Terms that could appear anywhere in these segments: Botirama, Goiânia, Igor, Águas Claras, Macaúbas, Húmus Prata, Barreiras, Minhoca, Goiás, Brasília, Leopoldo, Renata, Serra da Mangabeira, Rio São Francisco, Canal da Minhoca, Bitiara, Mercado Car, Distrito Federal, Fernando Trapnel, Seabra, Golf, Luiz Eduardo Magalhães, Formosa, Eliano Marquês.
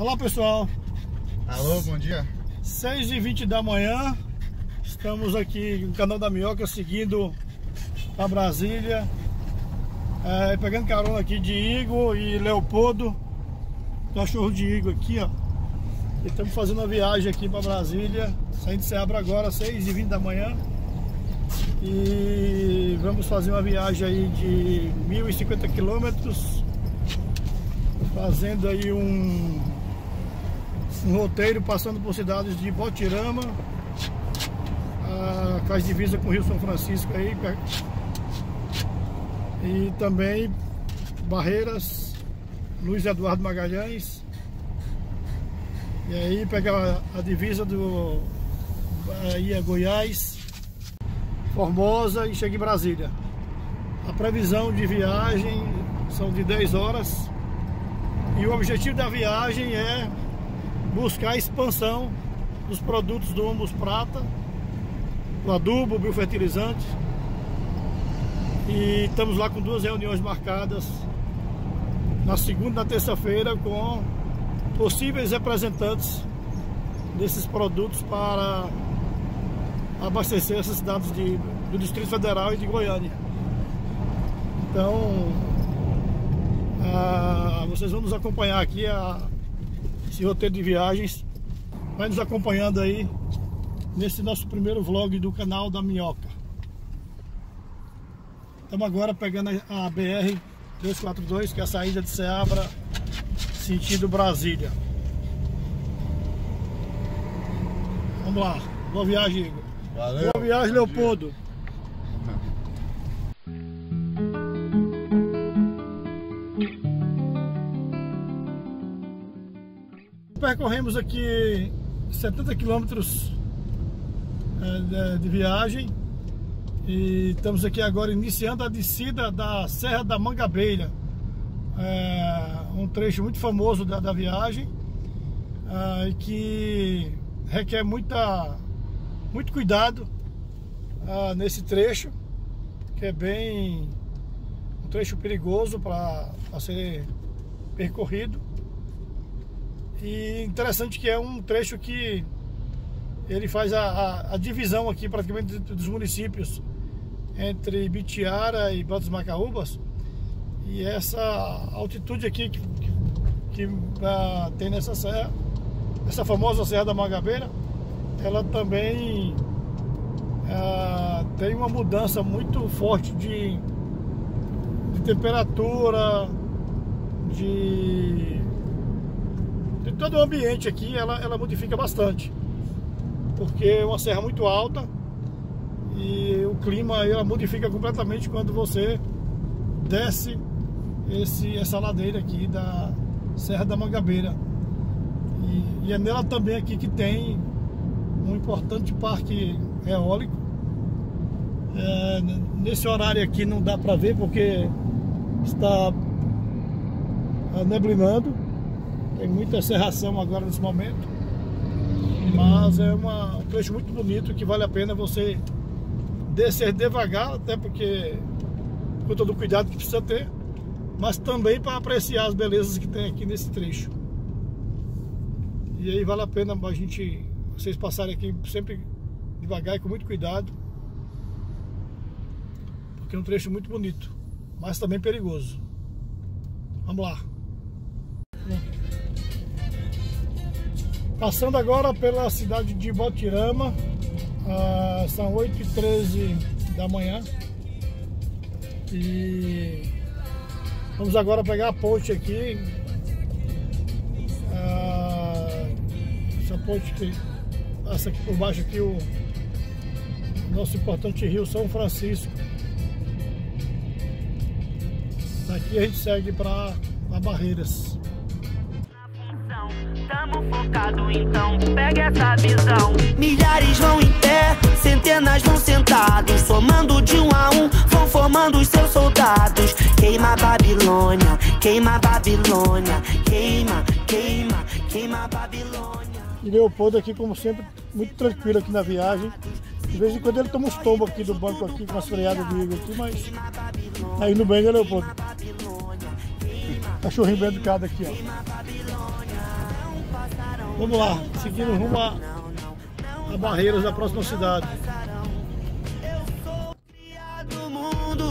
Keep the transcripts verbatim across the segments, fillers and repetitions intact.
Olá pessoal. Alô, bom dia. seis e vinte da manhã. Estamos aqui no Canal da Minhoca, seguindo para Brasília, é, pegando carona aqui de Igor e Leopoldo, cachorro de Igor aqui, ó. E estamos fazendo a viagem aqui para Brasília, saindo de Serra agora, seis e vinte da manhã. E vamos fazer uma viagem aí de mil e cinquenta quilômetros, fazendo aí um, um roteiro passando por cidades de Botirama, a, faz divisa com o Rio São Francisco aí, e também Barreiras, Luiz Eduardo Magalhães, e aí pega a, a divisa do aí é Goiás, Formosa, e chega em Brasília. A previsão de viagem são de dez horas e o objetivo da viagem é buscar a expansão dos produtos do Húmus Prata, o adubo, o biofertilizante, e estamos lá com duas reuniões marcadas na segunda e na terça-feira com possíveis representantes desses produtos para abastecer essas cidades de, do Distrito Federal e de Goiânia. Então a, vocês vão nos acompanhar aqui a, esse roteiro de viagens. Vai nos acompanhando aí nesse nosso primeiro vlog do Canal da Minhoca. Estamos agora pegando a B R duzentos e quarenta e dois, que é a saída de Seabra, sentido Brasília. Vamos lá, boa viagem, Igor. Valeu. Boa viagem, Leopoldo. Percorremos aqui setenta quilômetros de viagem e estamos aqui agora iniciando a descida da Serra da Mangabeira, é um trecho muito famoso da, da viagem, é, que requer muita muito cuidado é, nesse trecho, que é bem um trecho perigoso para ser percorrido. E interessante que é um trecho que ele faz a, a, a divisão aqui praticamente dos municípios entre Bitiara e Bandas Macaúbas, e essa altitude aqui que, que, que uh, tem nessa serra, essa famosa Serra da Mangabeira, ela também uh, tem uma mudança muito forte de, de temperatura, de, de todo o ambiente aqui, ela, ela modifica bastante, porque é uma serra muito alta e o clima ela modifica completamente quando você desce esse, essa ladeira aqui da Serra da Mangabeira. E, e é nela também aqui que tem um importante parque eólico. É, nesse horário aqui não dá para ver porque está neblinando, tem muita cerração agora nesse momento. Mas é uma, um trecho muito bonito que vale a pena você descer devagar, até porque com todo o cuidado que precisa ter, mas também para apreciar as belezas que tem aqui nesse trecho. E aí vale a pena a gente, vocês passarem aqui sempre devagar e com muito cuidado, porque é um trecho muito bonito, mas também perigoso. Vamos lá. Passando agora pela cidade de Botirama, ah, são oito e treze da manhã. E vamos agora pegar a ponte aqui. Ah, essa ponte que passa aqui por baixo aqui, o nosso importante rio São Francisco. Daqui a gente segue para Barreiras. Tamo focado, então pega essa visão. Milhares vão em pé, centenas vão sentados, somando de um a um, vão formando os seus soldados. Queima a Babilônia, queima a Babilônia, queima, queima, queima a Babilônia. E Leopoldo aqui, como sempre, muito tranquilo aqui na viagem. De vez em quando ele toma uns tombos aqui do banco aqui, com as freadas do Igor aqui, mas tá indo bem, né, Leopoldo? Cachorrinho bem educado aqui, ó. Vamos lá, seguindo rumo a, a Barreiras, da próxima cidade. Eu sou criado mundo,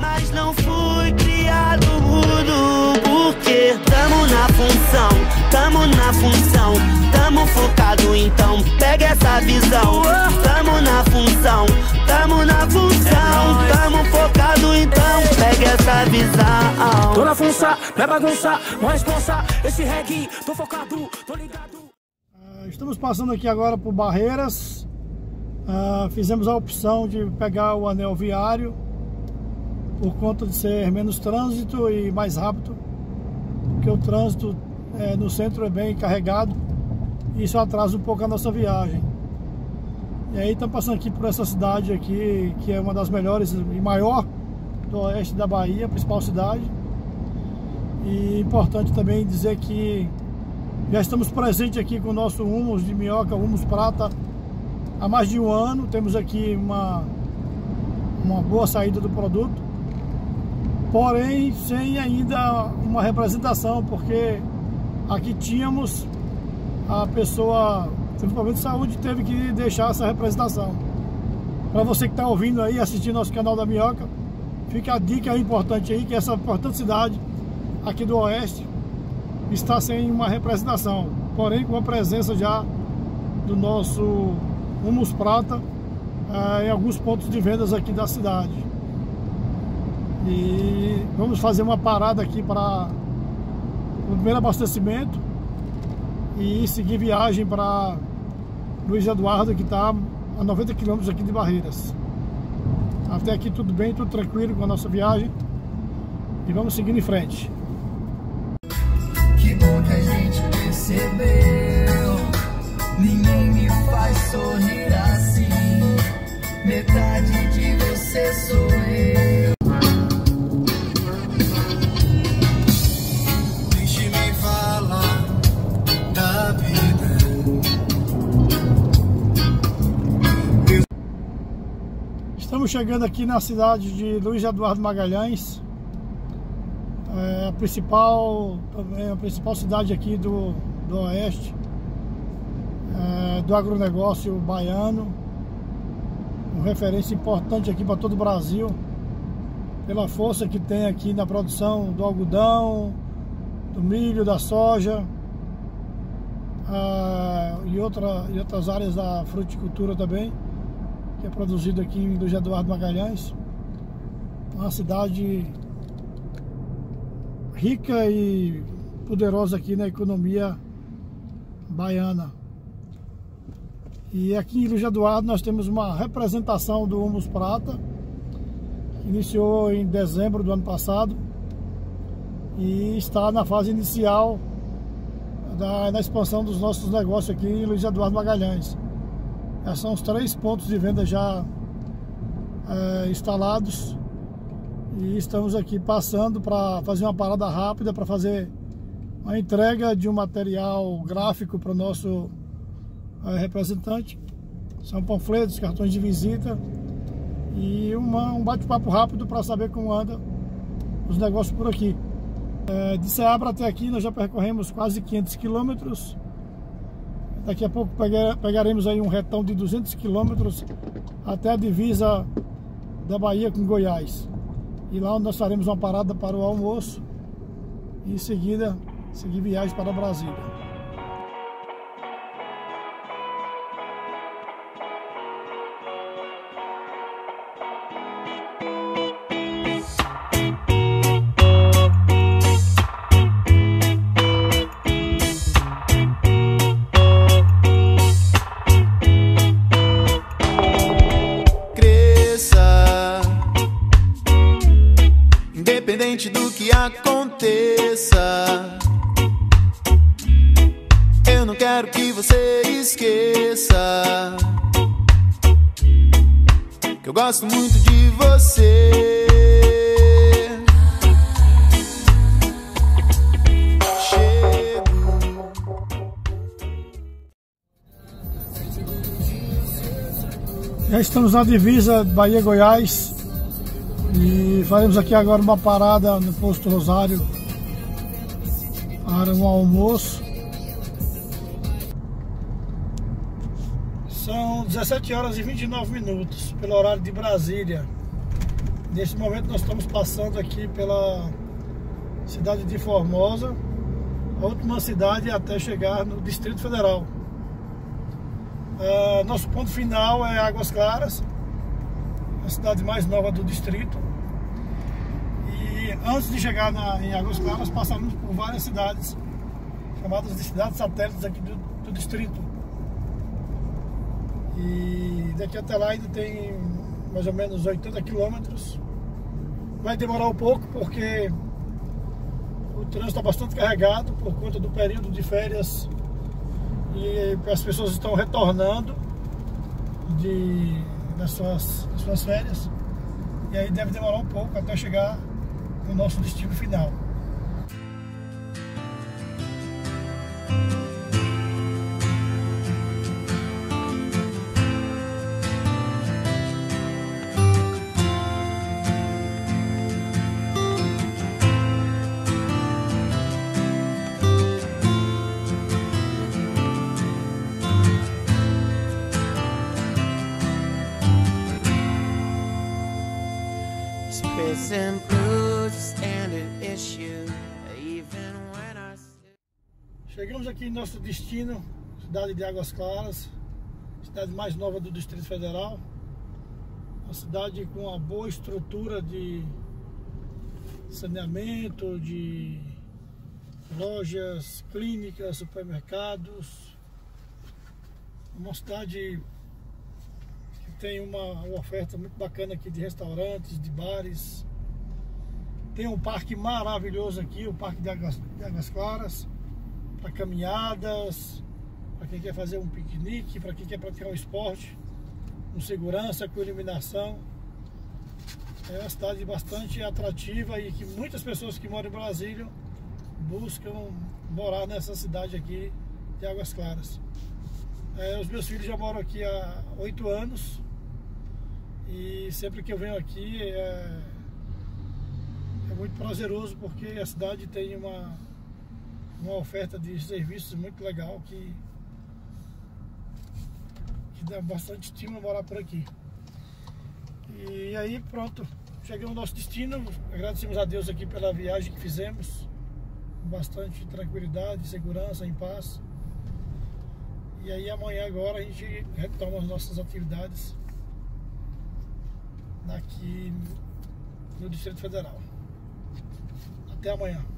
mas não fui criado mudo. Porque tamo na função, tamo na função, tamo focado, então pega essa visão. Tamo na função, tamo na função, tamo focado, então pega essa visão. Tô na função, não é bagunça, não é responsa, esse reggae, tô focado, tô ligado. Estamos passando aqui agora por Barreiras. Uh, fizemos a opção de pegar o anel viário por conta de ser menos trânsito e mais rápido, porque o trânsito é, no centro é bem carregado e isso atrasa um pouco a nossa viagem. E aí estamos passando aqui por essa cidade aqui, que é uma das melhores e maior do oeste da Bahia, a principal cidade. E importante também dizer que já estamos presentes aqui com o nosso húmus de minhoca, húmus prata, há mais de um ano. Temos aqui uma, uma boa saída do produto, porém sem ainda uma representação, porque aqui tínhamos a pessoa, teve problema de saúde, teve que deixar essa representação. Para você que está ouvindo aí, assistindo nosso canal da Minhoca, fica a dica importante aí, que essa importante cidade aqui do oeste está sem uma representação, porém com a presença já do nosso Húmus Prata eh, em alguns pontos de vendas aqui da cidade. E vamos fazer uma parada aqui para o primeiro abastecimento e seguir viagem para Luiz Eduardo, que está a noventa quilômetros aqui de Barreiras. Até aqui tudo bem, tudo tranquilo com a nossa viagem, e vamos seguindo em frente. Que bom que a gente percebeu, ninguém me faz sorrir assim, metade de você sou eu. Deixe me falar da vida. Estamos chegando aqui na cidade de Luiz Eduardo Magalhães. É a principal, também a principal cidade aqui do, do oeste, é, do agronegócio baiano, uma referência importante aqui para todo o Brasil, pela força que tem aqui na produção do algodão, do milho, da soja, é, e, outra, e outras áreas da fruticultura também, que é produzido aqui em Luiz Eduardo Magalhães. Uma cidade rica e poderosa aqui na economia baiana. E aqui em Luiz Eduardo nós temos uma representação do Húmus Prata, que iniciou em dezembro do ano passado e está na fase inicial da, da expansão dos nossos negócios aqui em Luiz Eduardo Magalhães. Esses são os três pontos de venda já é, instalados. E estamos aqui passando para fazer uma parada rápida, para fazer a entrega de um material gráfico para o nosso é, representante. São panfletos, cartões de visita e uma, um bate-papo rápido para saber como anda os negócios por aqui. É, de Ceabra até aqui nós já percorremos quase quinhentos quilômetros. Daqui a pouco pegar, pegaremos aí um retão de duzentos quilômetros até a divisa da Bahia com Goiás. E lá nós faremos uma parada para o almoço e em seguida seguir viagem para Brasília. Aconteça, eu não quero que você esqueça que eu gosto muito de você. Chego. Já estamos na divisa Bahia-Goiás e faremos aqui agora uma parada no Posto Rosário para um almoço São dezessete horas e vinte e nove minutos, pelo horário de Brasília. Neste momento nós estamos passando aqui pela cidade de Formosa, a última cidade até chegar no Distrito Federal. Uh, nosso ponto final é Águas Claras, a cidade mais nova do distrito. E antes de chegar na, em Águas Claras, passaremos por várias cidades, chamadas de cidades satélites aqui do, do distrito. E daqui até lá ainda tem mais ou menos oitenta quilômetros. Vai demorar um pouco porque o trânsito está bastante carregado por conta do período de férias. E as pessoas estão retornando de, das, suas, das suas férias. E aí deve demorar um pouco até chegar no nosso destino final. Chegamos aqui em nosso destino, cidade de Águas Claras, cidade mais nova do Distrito Federal, uma cidade com uma boa estrutura de saneamento, de lojas, clínicas, supermercados, uma cidade que tem uma, uma oferta muito bacana aqui de restaurantes, de bares. Tem um parque maravilhoso aqui, o Parque de Águas, de Águas Claras, para caminhadas, para quem quer fazer um piquenique, para quem quer praticar um esporte, com segurança, com iluminação. É uma cidade bastante atrativa e que muitas pessoas que moram em Brasília buscam morar nessa cidade aqui de Águas Claras. É, os meus filhos já moram aqui há oito anos e sempre que eu venho aqui é, é muito prazeroso porque a cidade tem uma uma oferta de serviços muito legal que, que dá bastante estímulo morar por aqui. E aí pronto, chegamos ao nosso destino, agradecemos a Deus aqui pela viagem que fizemos, com bastante tranquilidade, segurança, em paz. E aí amanhã agora a gente retoma as nossas atividades aqui no Distrito Federal. Até amanhã.